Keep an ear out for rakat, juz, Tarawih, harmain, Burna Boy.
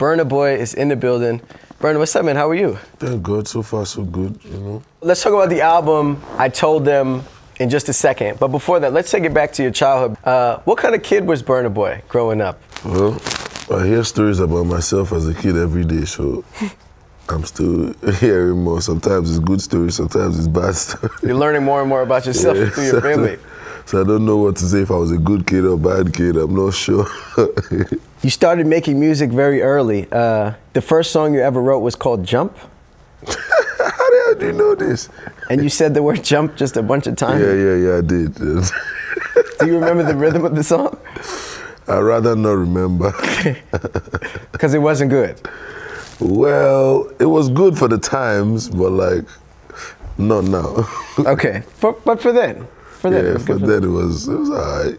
Burna Boy is in the building. Burna, what's up, man? How are you? Doing good. So far, so good, you know. Let's talk about the album, I Told Them, in just a second. But before that, let's take it back to your childhood. What kind of kid was Burna Boy growing up? Well, I hear stories about myself as a kid every day, so I'm still hearing more. Sometimes it's good stories, sometimes it's bad stories. You're learning more and more about yourself through your family. So I don't know what to say, if I was a good kid or a bad kid, I'm not sure. You started making music very early. The first song you ever wrote was called Jump. How the hell do you know this? And you said the word jump just a bunch of times? Yeah, I did. Do you remember the rhythm of the song? I'd rather not remember. Because it wasn't good? Well, it was good for the times, but like, not now. Okay, but for then? For that, yeah, for that it was all right.